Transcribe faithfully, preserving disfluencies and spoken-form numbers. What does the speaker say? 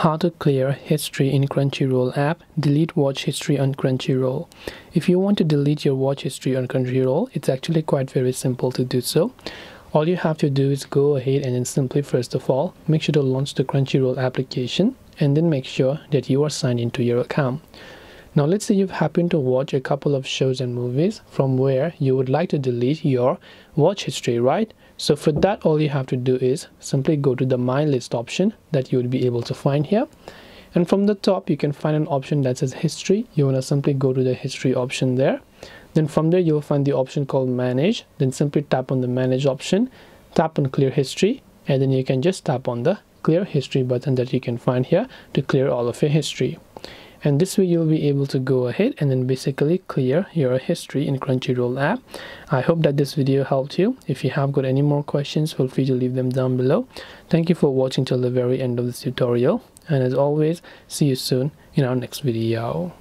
How to clear history in Crunchyroll app. Delete watch history on Crunchyroll. If you want to delete your watch history on Crunchyroll, it's actually quite very simple to do so. All you have to do is go ahead and then simply, first of all, make sure to launch the Crunchyroll application and then make sure that you are signed into your account. Now let's say you've happened to watch a couple of shows and movies from where you would like to delete your watch history, right? So for that, all you have to do is simply go to the My List option that you would be able to find here. And from the top, you can find an option that says History. You want to simply go to the History option there. Then from there, you'll find the option called Manage. Then simply tap on the Manage option, tap on Clear History, and then you can just tap on the Clear History button that you can find here to clear all of your history. And this way you'll be able to go ahead and then basically clear your history in Crunchyroll app. I hope that this video helped you. If you have got any more questions, feel free to leave them down below. Thank you for watching till the very end of this tutorial. And as always, see you soon in our next video.